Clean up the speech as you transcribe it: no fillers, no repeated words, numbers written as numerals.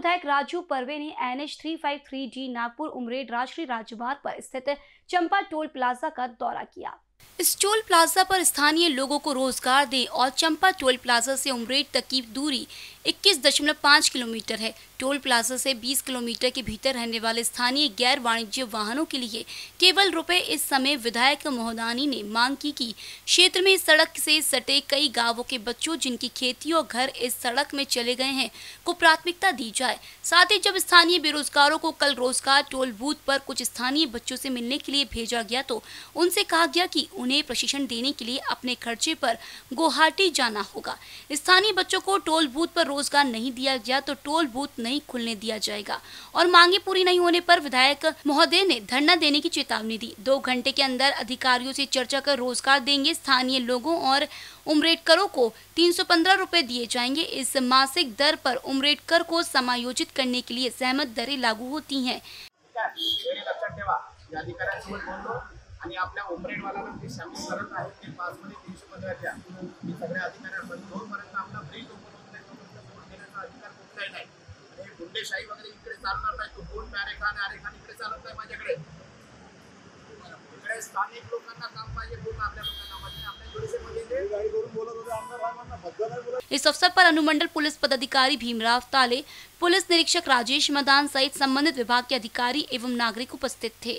विधायक राजू परवे ने NH 353D Nagpur Umred राष्ट्रीय राजमार्ग पर स्थित चंपा टोल प्लाजा का दौरा किया। इस टोल प्लाजा पर स्थानीय लोगों को रोजगार दें और चंपा टोल प्लाजा से उमरेड तक की दूरी 21.5 किलोमीटर है। टोल प्लाजा से 20 किलोमीटर के भीतर रहने वाले स्थानीय गैर वाणिज्य वाहनों के लिए केवल रुपए। इस समय विधायक मोहदानी ने मांग की कि क्षेत्र में सड़क से सटे कई गांवों के बच्चों, जिनकी खेती और घर इस सड़क में चले गए हैं, को प्राथमिकता दी जाए। साथ ही जब स्थानीय बेरोजगारों को कल रोजगार टोल बूथ पर कुछ स्थानीय बच्चों से मिलने के लिए भेजा गया तो उनसे कहा गया कि उन्हें प्रशिक्षण देने के लिए अपने खर्चे पर गुवाहाटी जाना होगा। स्थानीय बच्चों को टोल बूथ पर रोजगार नहीं दिया गया तो टोल बूथ नहीं खुलने दिया जाएगा और मांगे पूरी नहीं होने पर विधायक महोदय ने धरना देने की चेतावनी दी। 2 घंटे के अंदर अधिकारियों से चर्चा कर रोजगार देंगे। स्थानीय लोगों और उमरेडकरों को 315 रुपए दिए जाएंगे। इस मासिक दर पर उमरेडकर को समायोजित करने के लिए सहमत दरें लागू होती है। आणि आपल्या उमरेडवाल्यांना जे शामिल करत आहेत ते 5 मध्ये 315 द्या। मी सगळ्या अधिकाऱ्यांपर्यंत जोपर्यंत आपला ब्रिज ओपन होत नाही तोपर्यंत बोर्ड देण्याचा अधिकार कुठलाही नाही। आणि हे गुंडेशाही वगैरे इकडे चालणार नाही। तो बोर्ड अरेखान इकडे चालत नाही। माझ्याकडे इकडे स्थानिक लोकांना काम पाहिजे, बोर्ड आपल्या लोकांना पाहिजे। आपल्या जोडीसेमध्ये जे गाडी करून बोलत होते आमदार रामांना भद्दा नाही बोलत। इस अवसर पर अनुमंडल पुलिस पदाधिकारी भीमराव ताले, पुलिस निरीक्षक राजेश मदान सहित संबंधित विभाग के अधिकारी एवं नागरिक उपस्थित थे।